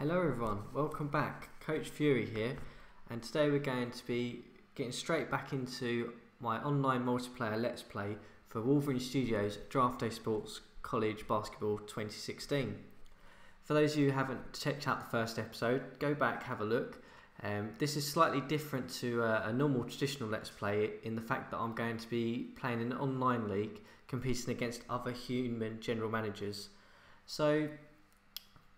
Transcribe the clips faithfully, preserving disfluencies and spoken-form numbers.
Hello everyone, welcome back. Coach Fury here, and today we're going to be getting straight back into my online multiplayer Let's Play for Wolverine Studios Draft Day Sports College Basketball twenty sixteen. For those of you who haven't checked out the first episode, go back, have a look. Um, this is slightly different to a, a normal traditional Let's Play in the fact that I'm going to be playing an online league competing against other human general managers. So,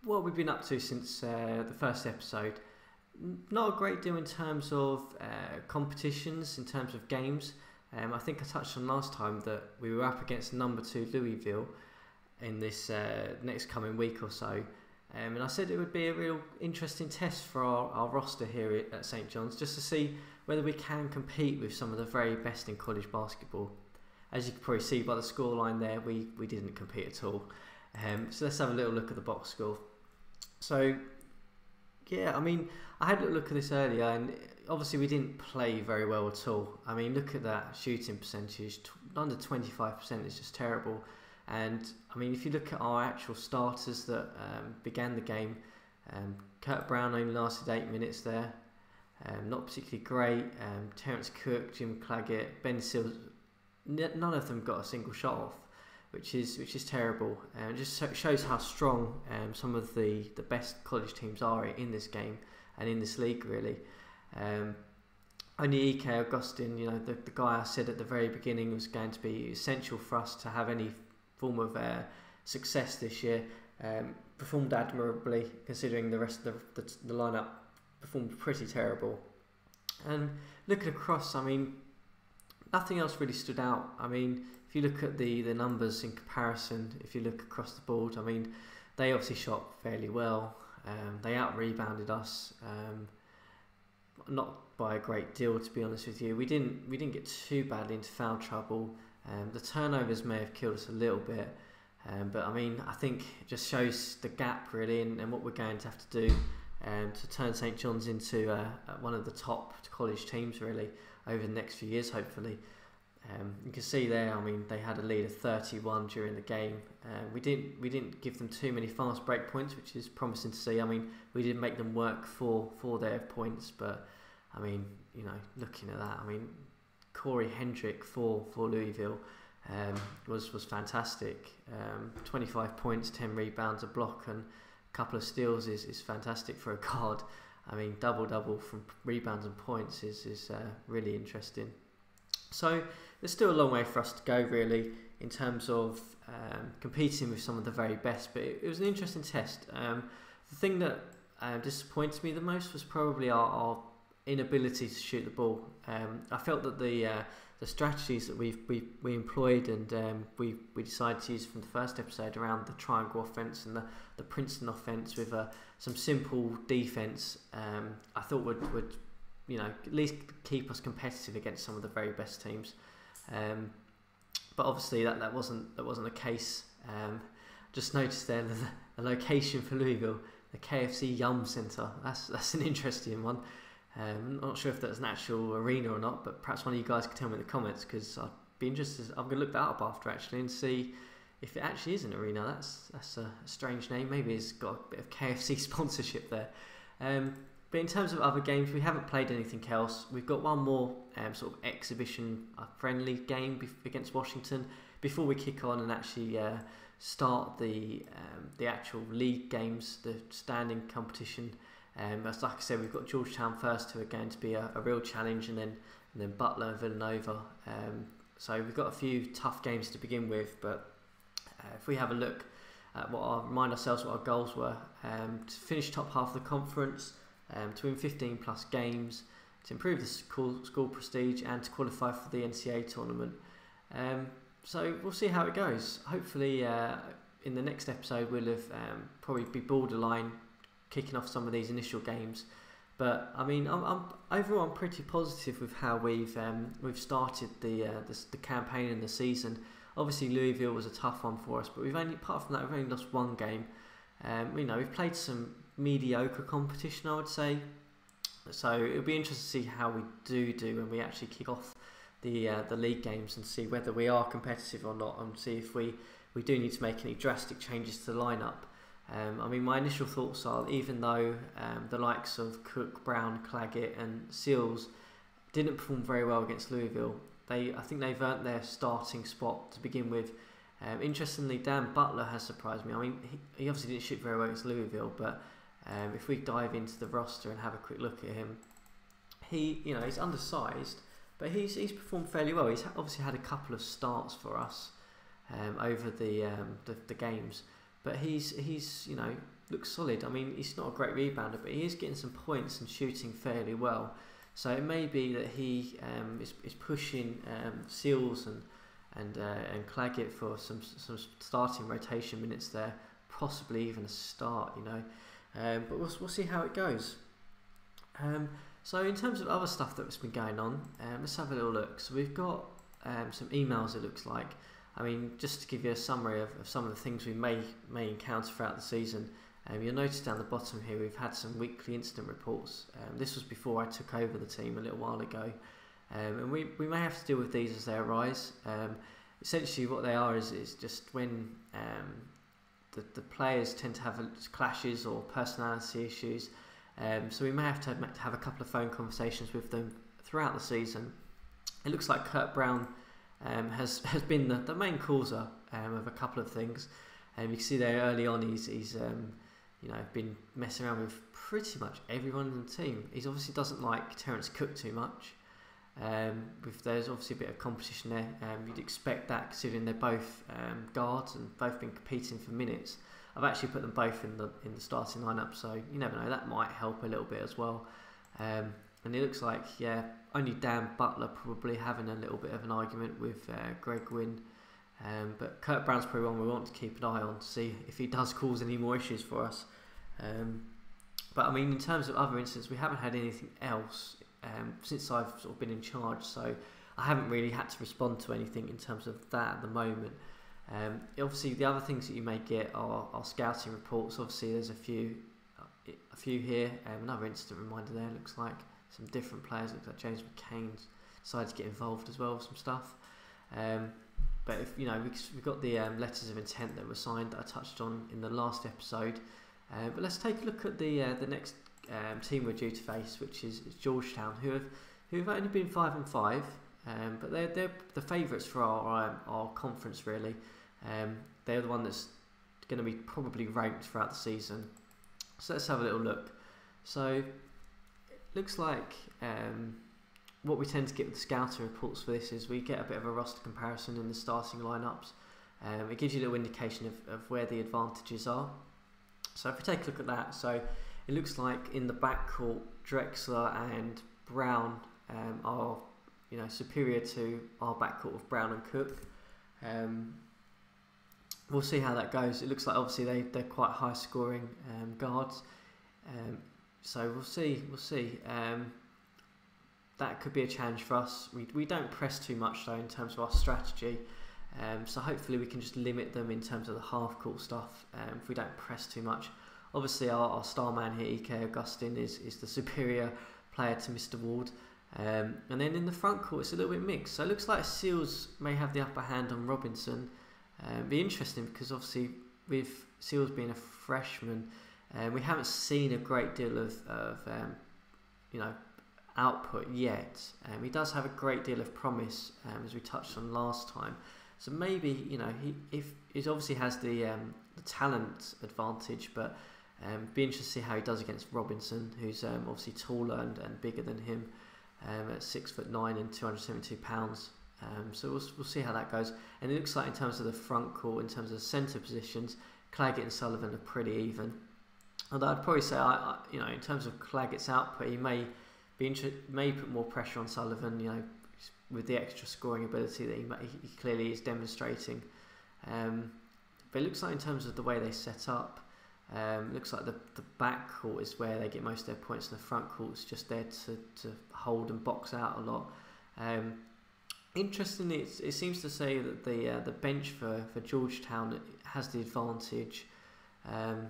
what we've been up to since uh, the first episode. Not a great deal in terms of uh, competitions, in terms of games. Um, I think I touched on last time that we were up against number two Louisville in this uh, next coming week or so. Um, and I said it would be a real interesting test for our, our roster here at Saint John's, just to see whether we can compete with some of the very best in college basketball. As you can probably see by the scoreline there, we, we didn't compete at all. Um, so let's have a little look at the box score. So, yeah, I mean, I had a look at this earlier, and obviously we didn't play very well at all. I mean, look at that shooting percentage, under twenty-five percent is just terrible. And, I mean, if you look at our actual starters that um, began the game, um, Kurt Brown only lasted eight minutes there, um, not particularly great. Um, Terence Cook, Jim Claggett, Ben Seals, none of them got a single shot off, which is which is terrible, and um, just shows how strong um, some of the the best college teams are in this game and in this league really. Um, only E K Augustin, you know, the, the guy I said at the very beginning was going to be essential for us to have any form of uh, success this year, um, performed admirably considering the rest of the, the, the lineup performed pretty terrible. And looking across, I mean, nothing else really stood out. I mean, if you look at the, the numbers in comparison, if you look across the board, I mean, they obviously shot fairly well. Um, they out-rebounded us, um, not by a great deal, to be honest with you. We didn't we didn't get too badly into foul trouble. Um, the turnovers may have killed us a little bit, um, but I mean, I think it just shows the gap really, and, and what we're going to have to do um, to turn Saint John's into uh, one of the top college teams really over the next few years, hopefully. Um, you can see there, I mean, they had a lead of thirty-one during the game. Uh, we didn't we didn't give them too many fast break points, which is promising to see. I mean, we did make them work for for their points, but I mean, you know, looking at that, I mean, Corey Hendrick for for Louisville um, was was fantastic. Um, twenty-five points, ten rebounds, a block, and a couple of steals is is fantastic for a guard. I mean, double double from rebounds and points is is uh, really interesting. So there's still a long way for us to go really in terms of um, competing with some of the very best, but it, it was an interesting test. Um, the thing that uh, disappointed me the most was probably our, our inability to shoot the ball. Um, I felt that the uh, the strategies that we've, we we employed and um, we, we decided to use from the first episode around the triangle offense and the, the Princeton offense with uh, some simple defense, um, I thought would, would you know, at least keep us competitive against some of the very best teams, um, but obviously that, that wasn't that wasn't the case. Um, just noticed there the, the location for Louisville, the K F C Yum Center. That's that's an interesting one. Um, I'm not sure if that's an actual arena or not, but perhaps one of you guys could tell me in the comments, because I'd be interested. I'm gonna look that up after actually and see if it actually is an arena. That's that's a strange name. Maybe it's got a bit of K F C sponsorship there. Um, But in terms of other games, we haven't played anything else. We've got one more um, sort of exhibition friendly game against Washington before we kick on and actually uh, start the um, the actual league games, the standing competition. Um, as like I said, we've got Georgetown first, who are going to be a, a real challenge, and then and then Butler and Villanova. Um, so we've got a few tough games to begin with, but uh, if we have a look at what our, remind ourselves what our goals were, um, to finish top half of the conference, Um, to win fifteen plus games, to improve the school, school prestige, and to qualify for the N C double A tournament. Um, so we'll see how it goes. Hopefully uh, in the next episode we'll have um, probably be borderline kicking off some of these initial games. But I mean, I'm, I'm overall I'm pretty positive with how we've um, we've started the, uh, the the campaign and the season. Obviously Louisville was a tough one for us, but we've only apart from that we've only lost one game. Um, you know, we've played some mediocre competition, I would say, so it'll be interesting to see how we do do when we actually kick off the uh, the league games and see whether we are competitive or not, and see if we we do need to make any drastic changes to the lineup. Um, I mean, my initial thoughts are, even though um, the likes of Cook, Brown, Claggett and Seals didn't perform very well against Louisville, they I think they've earned their starting spot to begin with. Um, interestingly, Dan Butler has surprised me. I mean, he, he obviously didn't shoot very well against Louisville, but um, if we dive into the roster and have a quick look at him, he, you know, he's undersized, but he's, he's performed fairly well. He's obviously had a couple of starts for us um, over the, um, the the games, but he's he's you know, looks solid. I mean, he's not a great rebounder, but he is getting some points and shooting fairly well. So it may be that he um, is, is pushing um, Seals and and uh, and Claggett for some some starting rotation minutes there, possibly even a start, you know. Um, but we'll we'll see how it goes. Um, so in terms of other stuff that's been going on, um, let's have a little look. So we've got um, some emails. It looks like. I mean, just to give you a summary of, of some of the things we may may encounter throughout the season. Um, you'll notice down the bottom here we've had some weekly incident reports. Um, this was before I took over the team a little while ago, um, and we, we may have to deal with these as they arise. Um, essentially what they are is, is just when um, the, the players tend to have clashes or personality issues, um, so we may have to have a couple of phone conversations with them throughout the season. It looks like Kurt Brown um, has, has been the, the main causer um, of a couple of things, and um, you can see there early on he's, he's um, you know, been messing around with pretty much everyone in the team. He obviously doesn't like Terence Cook too much. Um, with, there's obviously a bit of competition there. Um, you'd expect that, considering they're both um, guards and both been competing for minutes. I've actually put them both in the in the starting lineup, so you never know, that might help a little bit as well. Um, and it looks like, yeah, only Dan Butler probably having a little bit of an argument with uh, Greg Wynne. Um, but Kurt Brown's probably one we want to keep an eye on to see if he does cause any more issues for us. Um, but I mean, in terms of other incidents, we haven't had anything else um, since I've sort of been in charge, so I haven't really had to respond to anything in terms of that at the moment. Um, obviously, the other things that you may get are, are scouting reports. Obviously, there's a few, a few here. Um, another incident reminder there. Looks like some different players. Looks like James McCain decided to get involved as well with some stuff. Um, But if you know, we've got the um, letters of intent that were signed that I touched on in the last episode. Uh, but let's take a look at the uh, the next um, team we're due to face, which is, is Georgetown, who have who have only been five and five, um, but they're they're the favourites for our um, our conference really. Um, they're the one that's going to be probably ranked throughout the season. So let's have a little look. So it looks like. Um, What we tend to get with the scouting reports for this is we get a bit of a roster comparison in the starting lineups. Um, it gives you a little indication of, of where the advantages are. So if we take a look at that, so it looks like in the backcourt, Drexler and Brown um, are, you know, superior to our backcourt of Brown and Cook. Um, we'll see how that goes. It looks like obviously they they're quite high scoring um, guards. Um, so we'll see. We'll see. Um, That could be a challenge for us. We, we don't press too much though in terms of our strategy, um, so hopefully we can just limit them in terms of the half-court stuff um, if we don't press too much. Obviously our, our star man here, E K Augustin, is, is the superior player to Mister Ward. Um, and then in the front court it's a little bit mixed. So it looks like Seals may have the upper hand on Robinson. Um, it'd be interesting because obviously with Seals being a freshman, um, we haven't seen a great deal of, of um, you know, output yet. Um, he does have a great deal of promise, um, as we touched on last time. So maybe, you know, he if he obviously has the, um, the talent advantage, but um, be interested to see how he does against Robinson, who's um, obviously taller and, and bigger than him, um, at six foot nine and two hundred seventy-two pounds. Um, so we'll we'll see how that goes. And it looks like in terms of the front court, in terms of the centre positions, Claggett and Sullivan are pretty even. Although I'd probably say, I, I you know, in terms of Claggett's output, he may may put more pressure on Sullivan, you know, with the extra scoring ability that he, he clearly is demonstrating. Um, but it looks like in terms of the way they set up, um, it looks like the, the back court is where they get most of their points, and the front court is just there to, to hold and box out a lot. Um, interestingly, it's, it seems to say that the uh, the bench for, for Georgetown has the advantage. Um,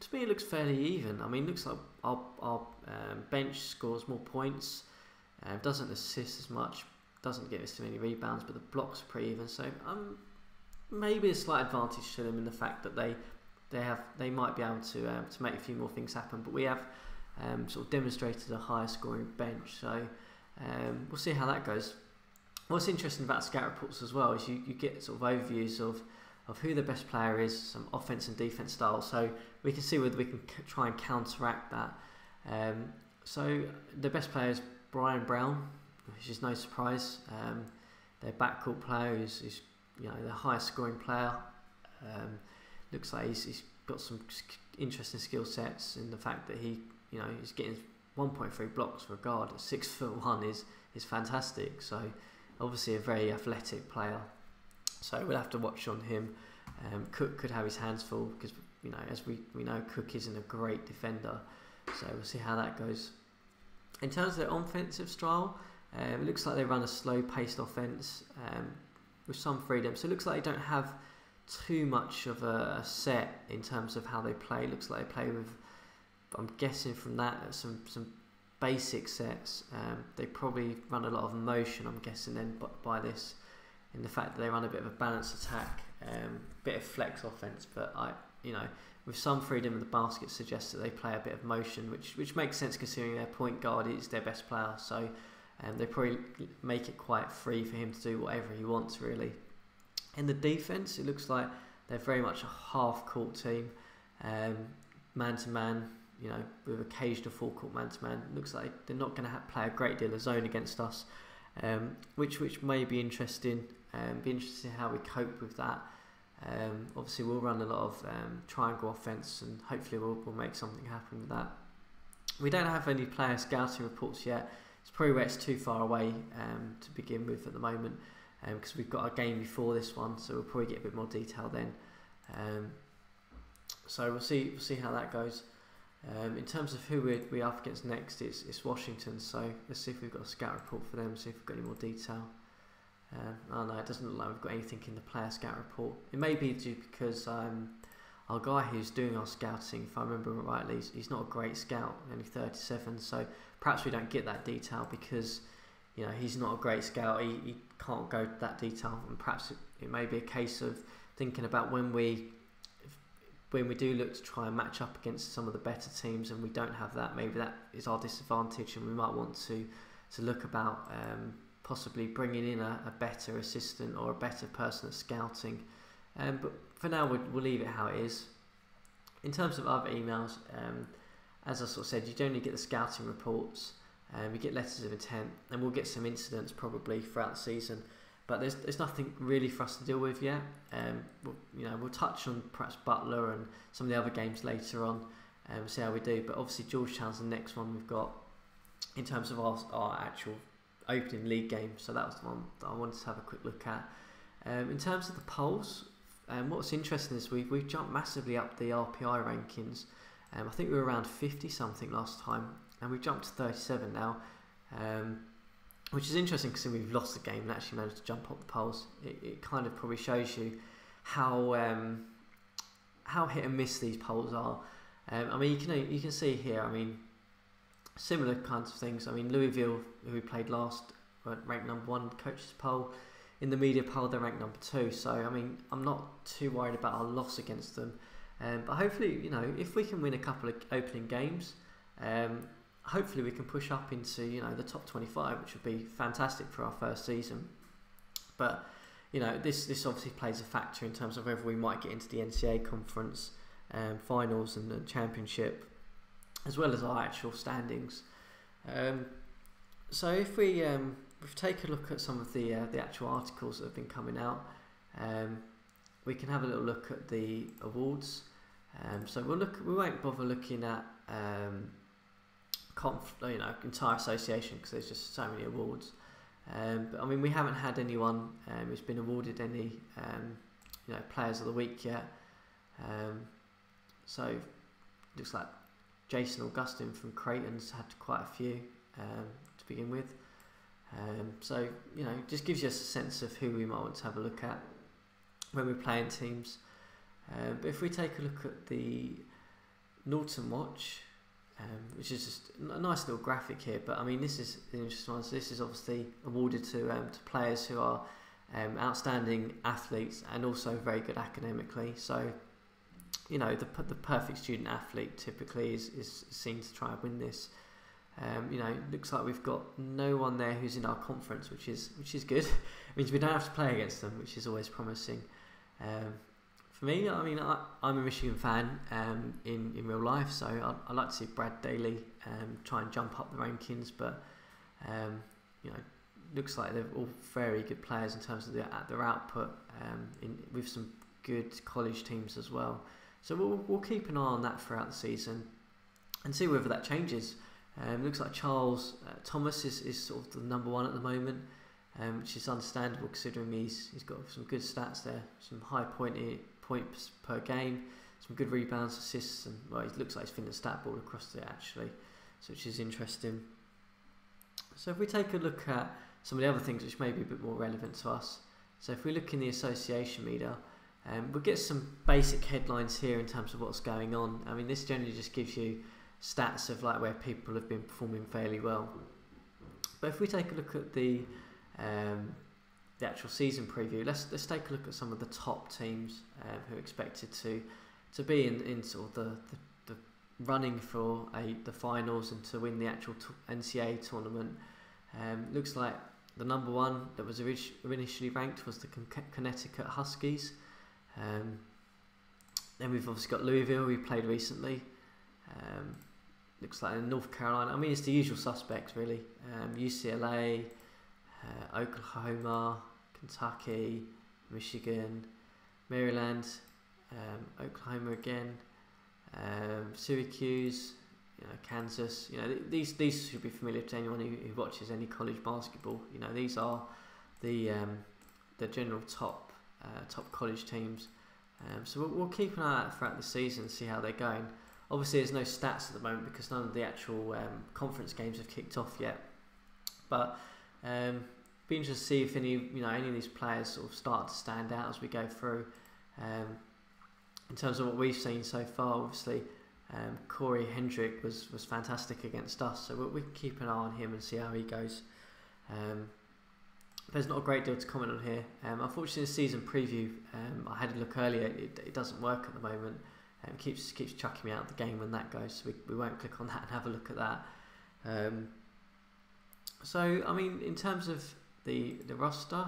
to me it looks fairly even. I mean, it looks like our, our um, bench scores more points, uh, doesn't assist as much, doesn't get us too many rebounds, but the blocks are pretty even, so um, maybe a slight advantage to them in the fact that they they have they might be able to um, to make a few more things happen. But we have um, sort of demonstrated a higher scoring bench, so um, we'll see how that goes. What's interesting about scout reports as well is you, you get sort of overviews of of who the best player is, some offense and defense style, so we can see whether we can c try and counteract that. Um, so the best player is Brian Brown, which is no surprise. Um, their backcourt player is, is you know, the highest scoring player. Um, looks like he's, he's got some interesting skill sets in the fact that he, you know, he's getting one point three blocks for a guard at six foot one is is fantastic. So obviously a very athletic player. So we'll have to watch on him. Um, Cook could have his hands full because, you know, as we, we know, Cook isn't a great defender. So we'll see how that goes. In terms of their offensive style, um, it looks like they run a slow-paced offense um, with some freedom. So it looks like they don't have too much of a, a set in terms of how they play. It looks like they play with, I'm guessing from that, some, some basic sets. Um, they probably run a lot of motion, I'm guessing, then by this. In the fact that they run a bit of a balanced attack, um, bit of flex offense, but I, you know, with some freedom of the basket suggests that they play a bit of motion, which which makes sense considering their point guard is their best player. So um, they probably make it quite free for him to do whatever he wants, really. In the defense, it looks like they're very much a half-court team, um, man-to-man, you know, with occasional full-court man-to-man. Looks like they're not going to play a great deal of zone against us, um, which which may be interesting. Um, be interesting how we cope with that. Um, obviously we'll run a lot of um, triangle offense and hopefully we'll, we'll make something happen with that. We don't have any player scouting reports yet. It's probably where it's too far away um, to begin with at the moment, because um, we've got a game before this one, so we'll probably get a bit more detail then. Um, so we'll see we'll see how that goes. Um, in terms of who we're, we're up against next, it's, it's Washington, so let's see if we've got a scout report for them, see if we've got any more detail. Um, oh no, it doesn't look like we've got anything in the player scout report. It may be due because um, our guy who's doing our scouting, if I remember rightly, he's, he's not a great scout, only thirty-seven, so perhaps we don't get that detail because, you know, he's not a great scout, he, he can't go to that detail, and perhaps it, it may be a case of thinking about when we when we do look to try and match up against some of the better teams and we don't have that, maybe that is our disadvantage and we might want to, to look about um, possibly bringing in a, a better assistant or a better person at scouting, um, but for now we'll, we'll leave it how it is. In terms of other emails, um, as I sort of said, you generally get the scouting reports, um, you get letters of intent, and we'll get some incidents probably throughout the season, but there's, there's nothing really for us to deal with yet. Um, we'll, you know, we'll touch on perhaps Butler and some of the other games later on and um, see how we do, but obviously Georgetown's the next one we've got in terms of our, our actual opening league game, so that was the one that I wanted to have a quick look at. Um, in terms of the polls, um, what's interesting is we've, we've jumped massively up the R P I rankings. Um, I think we were around fifty something last time and we've jumped to thirty-seven now, um, which is interesting because we've lost the game and actually managed to jump up the polls. It, it kind of probably shows you how um, how hit and miss these polls are. Um, I mean, you can, you can see here, I mean, similar kinds of things. I mean, Louisville, who we played last, were ranked number one in the coaches poll. In the media poll, they're ranked number two. So, I mean, I'm not too worried about our loss against them. Um, but hopefully, you know, if we can win a couple of opening games, um, hopefully we can push up into, you know, the top twenty-five, which would be fantastic for our first season. But, you know, this, this obviously plays a factor in terms of whether we might get into the N C double A conference um, finals and the championship, as well as our actual standings. Um, so if we um, if take a look at some of the uh, the actual articles that have been coming out, um, we can have a little look at the awards. Um, so we'll look. We won't bother looking at um, conf, you know, entire association because there's just so many awards. Um, but I mean, we haven't had anyone um, who's been awarded any um, you know, players of the week yet. Um, so looks like Jason Augustin from Creighton's had quite a few um, to begin with. Um, so, you know, just gives you a sense of who we might want to have a look at when we're playing teams. Um, but if we take a look at the Norton Watch, um, which is just a nice little graphic here, but I mean, this is an interesting one. So this is obviously awarded to, um, to players who are um, outstanding athletes and also very good academically. So you know, the the perfect student athlete typically is, is seen to try and win this. Um, you know, looks like we've got no one there who's in our conference, which is which is good. It means we don't have to play against them, which is always promising. Um, for me, I mean, I, I'm a Michigan fan um, in in real life, so I'd, I'd like to see Brad Daly um, try and jump up the rankings. But um, you know, looks like they're all very good players in terms of their their output, um, in, with some good college teams as well. So we'll we'll keep an eye on that throughout the season and see whether that changes. Um, looks like Charles uh, Thomas is, is sort of the number one at the moment, um, which is understandable considering he's he's got some good stats there, some high point points per game, some good rebounds, assists, and well, it looks like he's finished stat ball across there actually, so which is interesting. So if we take a look at some of the other things which may be a bit more relevant to us, so if we look in the association media, um, we'll get some basic headlines here in terms of what's going on. I mean, this generally just gives you stats of like where people have been performing fairly well. But if we take a look at the um, the actual season preview, let's let's take a look at some of the top teams um, who are expected to to be in, in sort of the, the, the running for a, the finals and to win the actual N C A A tournament. Um, looks like the number one that was initially ranked was the Connecticut Huskies. Um, then we've obviously got Louisville, we played recently. Um, Looks like in North Carolina. I mean, it's the usual suspects, really. Um, U C L A, uh, Oklahoma, Kentucky, Michigan, Maryland, um, Oklahoma again, um, Syracuse, you know, Kansas. You know, th these these should be familiar to anyone who, who watches any college basketball. You know, these are the um, the general top uh, top college teams. Um, so we'll, we'll keep an eye out throughout the season and see how they're going. Obviously, there's no stats at the moment because none of the actual um, conference games have kicked off yet. But um, be interested to see if any, you know, any of these players sort of start to stand out as we go through. Um, in terms of what we've seen so far, obviously, um, Corey Hendrick was was fantastic against us, so we, we can keep an eye on him and see how he goes. Um, there's not a great deal to comment on here. Um, unfortunately, the season preview, um, I had a look earlier. It, it doesn't work at the moment. Um, keeps keeps chucking me out of the game when that goes, so we, we won't click on that and have a look at that. Um, so I mean, in terms of the the roster,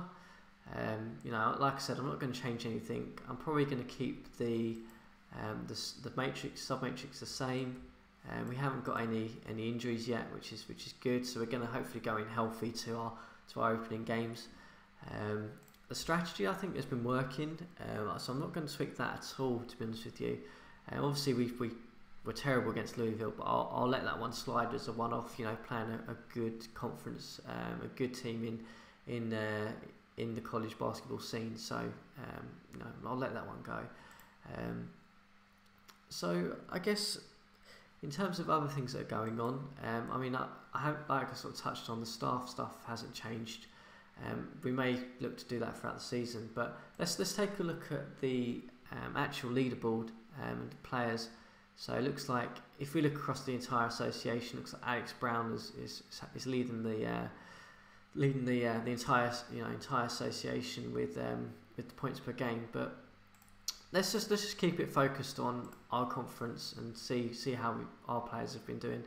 um, you know, like I said, I'm not going to change anything. I'm probably going to keep the um, the the matrix sub matrix the same. Um, we haven't got any any injuries yet, which is which is good. So we're going to hopefully go in healthy to our to our opening games. Um, the strategy I think has been working, um, so I'm not going to tweak that at all, to be honest with you. Um, obviously, we, we were terrible against Louisville, but I'll, I'll let that one slide as a one-off. You know, playing a, a good conference, um, a good team in in uh, in the college basketball scene. So, um, you know, I'll let that one go. Um, so, I guess in terms of other things that are going on, um, I mean, I, I have, like I sort of touched on, the staff stuff hasn't changed. Um, we may look to do that throughout the season, but let's let's take a look at the um, actual leaderboard. Um, and the players. So it looks like if we look across the entire association, looks like Alex Brown is is, is leading the uh, leading the uh, the entire you know entire association with um, with the points per game. But let's just let's just keep it focused on our conference and see see how we, our players have been doing.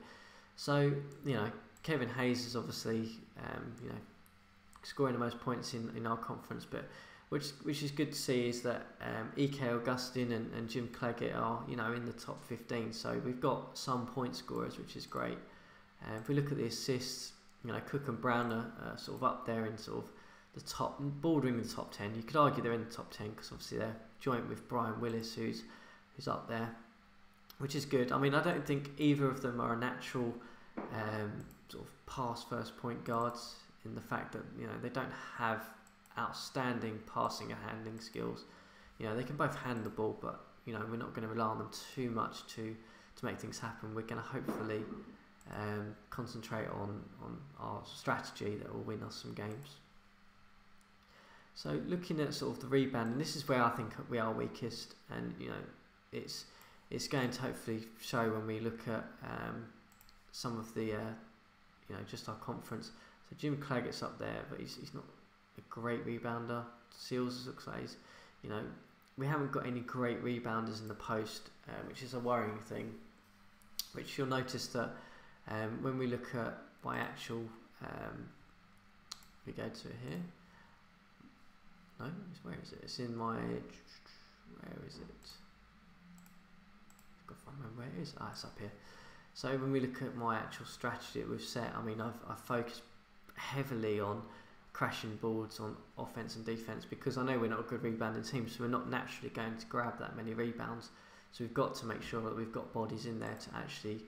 So you know Kevin Hayes is obviously um, you know scoring the most points in in our conference, but Which, which is good to see is that um, E K Augustin and, and Jim Claggett are you know in the top fifteen, so we've got some point scorers, which is great. Uh, if we look at the assists, you know Cook and Brown are uh, sort of up there in sort of the top, bordering the top ten. You could argue they're in the top ten because obviously they're joint with Brian Willis, who's who's up there, which is good. I mean, I don't think either of them are a natural um, sort of pass first point guards in the fact that you know they don't have outstanding passing and handling skills. You know, they can both hand the ball, but you know we're not going to rely on them too much to to make things happen. We're going to hopefully um, concentrate on on our strategy that will win us some games. So looking at sort of the rebound, and this is where I think we are weakest, and you know it's it's going to hopefully show when we look at um, some of the uh, you know just our conference. So Jim Claggett's up there, but he's he's not a great rebounder. Seals looks like he's, you know, we haven't got any great rebounders in the post, uh, which is a worrying thing, which you'll notice that um, when we look at my actual, um, we go to it here, no, where is it, it's in my, where is it, I've got to find where it is, ah, it's up here. So when we look at my actual strategy that we've set, I mean, I've, I've focused heavily on crashing boards on offense and defense, because I know we're not a good rebounding team, so we're not naturally going to grab that many rebounds. So we've got to make sure that we've got bodies in there to actually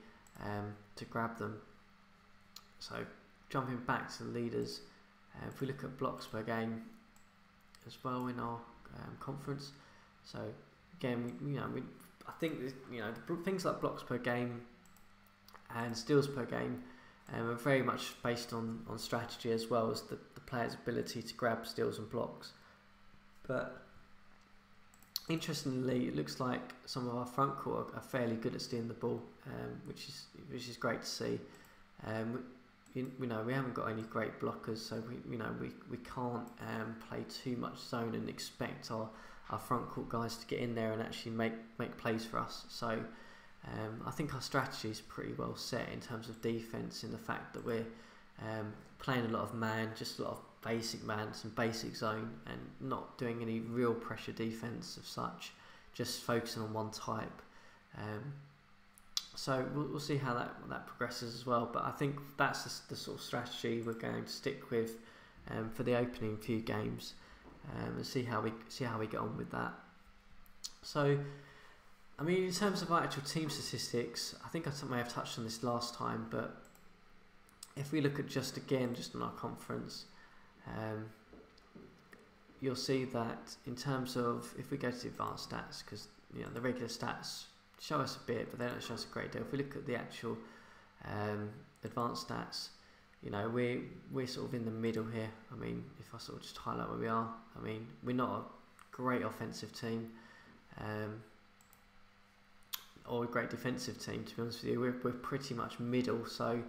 um, to grab them. So jumping back to the leaders, uh, if we look at blocks per game as well in our um, conference. So again, we, you know, we, I think this, you know, things like blocks per game and steals per game um, are very much based on, on strategy as well as the, the player's ability to grab steals and blocks. But interestingly, it looks like some of our front court are fairly good at stealing the ball, um, which is which is great to see. Um, we, you know, we haven't got any great blockers, so we you know we we can't um, play too much zone and expect our our front court guys to get in there and actually make make plays for us. So. Um, I think our strategy is pretty well set in terms of defense, in the fact that we're um, playing a lot of man, just a lot of basic man, some basic zone, and not doing any real pressure defense of such, just focusing on one type. Um, so we'll, we'll see how that that progresses as well. But I think that's the, the sort of strategy we're going to stick with um, for the opening few games, um, and see how we see how we get on with that. So. I mean, in terms of our actual team statistics, I think I may have touched on this last time, but if we look at just again, just on our conference, um, you'll see that in terms of, if we go to the advanced stats, because you know the regular stats show us a bit, but they don't show us a great deal. If we look at the actual um, advanced stats, you know, we, we're sort of in the middle here. I mean, if I sort of just highlight where we are, I mean, we're not a great offensive team. Um, or a great defensive team, to be honest with you. We're, we're pretty much middle. So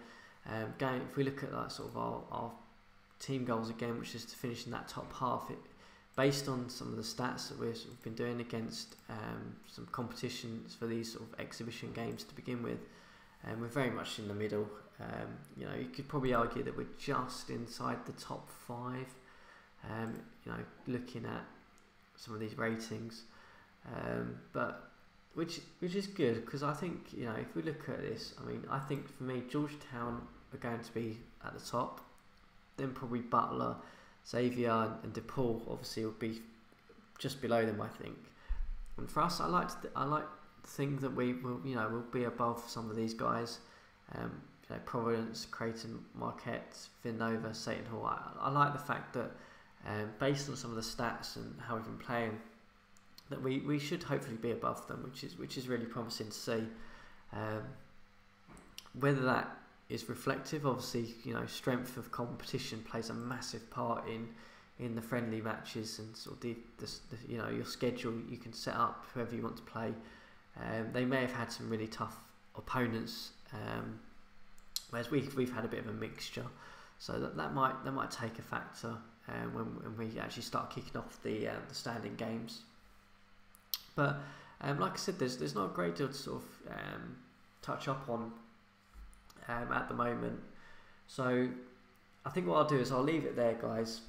um, again, if we look at that sort of our, our team goals again, which is to finish in that top half, it, based on some of the stats that we've sort of been doing against um, some competitions for these sort of exhibition games to begin with, and um, we're very much in the middle. Um, you know, you could probably argue that we're just inside the top five, um, you know, looking at some of these ratings, um, but Which which is good, because I think, you know, if we look at this, I mean, I think for me, Georgetown are going to be at the top, then probably Butler, Xavier and DePaul obviously will be just below them, I think. And for us, I like to th I like to think that we will, you know, will be above some of these guys, um, you know, Providence, Creighton, Marquette, Villanova, Seton Hall. I, I like the fact that um, based on some of the stats and how we've been playing, that we, we should hopefully be above them, which is which is really promising to see. Um, whether that is reflective, obviously, you know, strength of competition plays a massive part in in the friendly matches and sort of the, the, the you know your schedule you can set up whoever you want to play. Um, they may have had some really tough opponents, um, whereas we we've had a bit of a mixture, so that that might that might take a factor uh, when when we actually start kicking off the uh, the standing games. But um, like I said, there's there's not a great deal to sort of um, touch up on um, at the moment. So I think what I'll do is I'll leave it there, guys.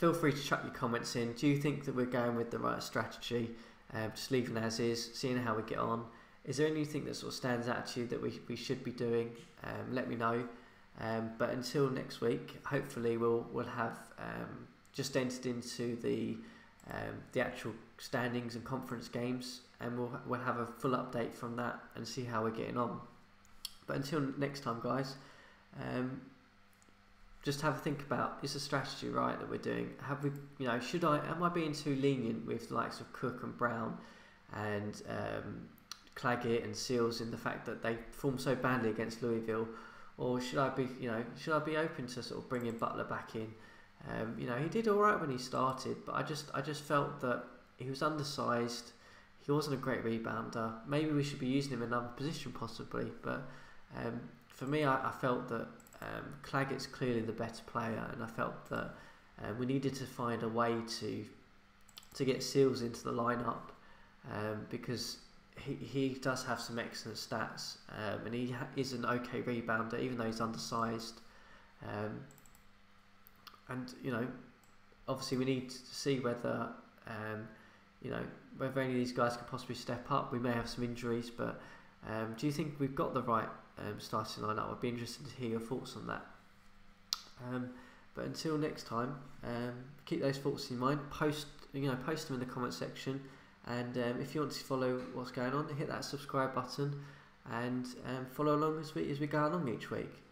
Feel free to chuck your comments in. Do you think that we're going with the right strategy? Um, just leaving as is, seeing how we get on. Is there anything that sort of stands out to you that we, we should be doing? Um, let me know. Um, but until next week, hopefully we'll, we'll have um, just entered into the... Um, the actual standings and conference games, and we'll, we'll have a full update from that and see how we're getting on. But until next time, guys, um, just have a think about, is the strategy right that we're doing? Have we, you know, should I, am I being too lenient with the likes of Cook and Brown and um, Claggett and Seals in the fact that they form so badly against Louisville? Or should I be, you know, should I be open to sort of bringing Butler back in? Um, you know, he did all right when he started, but I just I just felt that he was undersized. He wasn't a great rebounder. Maybe we should be using him in another position, possibly. But um, for me, I, I felt that um, Claggett's clearly the better player, and I felt that uh, we needed to find a way to to get Seals into the lineup, um, because he, he does have some excellent stats, um, and he ha is an okay rebounder, even though he's undersized. Um, and you know, obviously, we need to see whether um, you know whether any of these guys could possibly step up. We may have some injuries, but um, do you think we've got the right um, starting lineup? I'd be interested to hear your thoughts on that. Um, But until next time, um, keep those thoughts in mind. Post, you know, post them in the comment section. And um, if you want to follow what's going on, hit that subscribe button and um, follow along as we as we go along each week.